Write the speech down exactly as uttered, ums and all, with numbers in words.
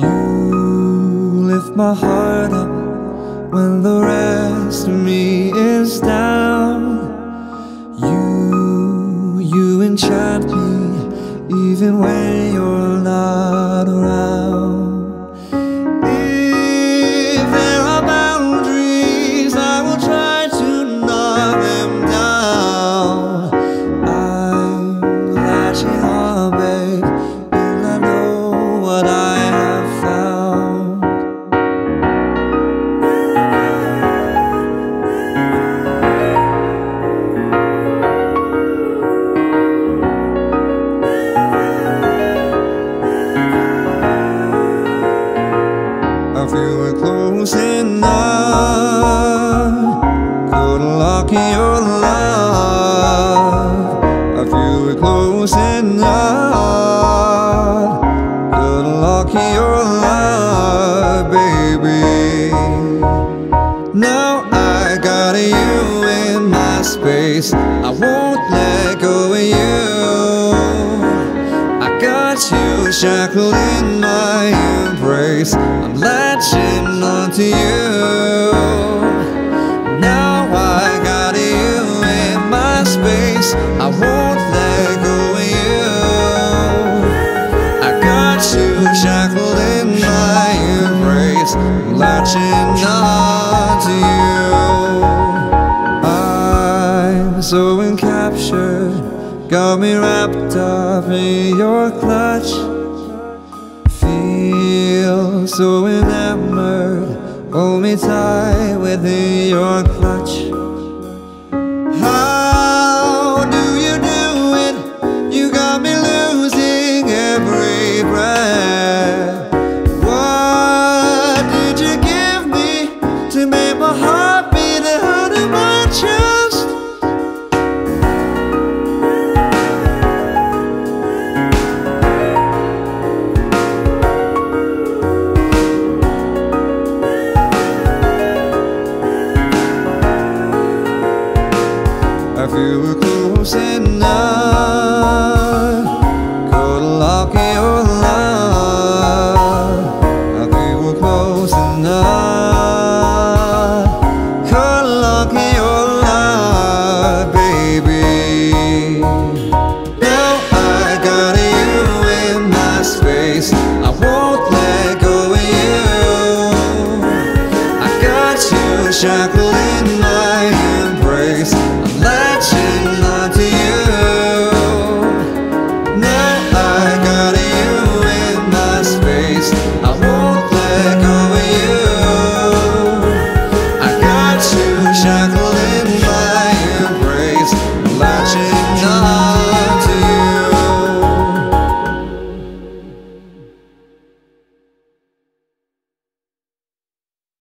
You lift my heart up when the rest of me is down. You, you enchant me even when you're not around. If there are boundaries, I will try to knock them down. I'm latching on, babe, and I know what I have found. I feel we're close enough, couldn't lock your love. I feel we're close enough, couldn't lock your love, baby. Now I got you in my space, I won't let go of you. I got you shackled in my embrace, I'm latching onto you. Now I got you in my space, I won't let go of you. I got you shackled in my embrace, I'm latching onto you. I'm so encaptured, got me wrapped up in your clutch. So enamored, hold me tight within your clutch. How do you do it? You got me losing every breath. What did you give me to make my heart beat out of my chest? I feel we're close enough, couldn't lock your love. I feel we're close enough, couldn't lock your love, baby. Now I got you in my space, I won't let go of you. I got you shackled in my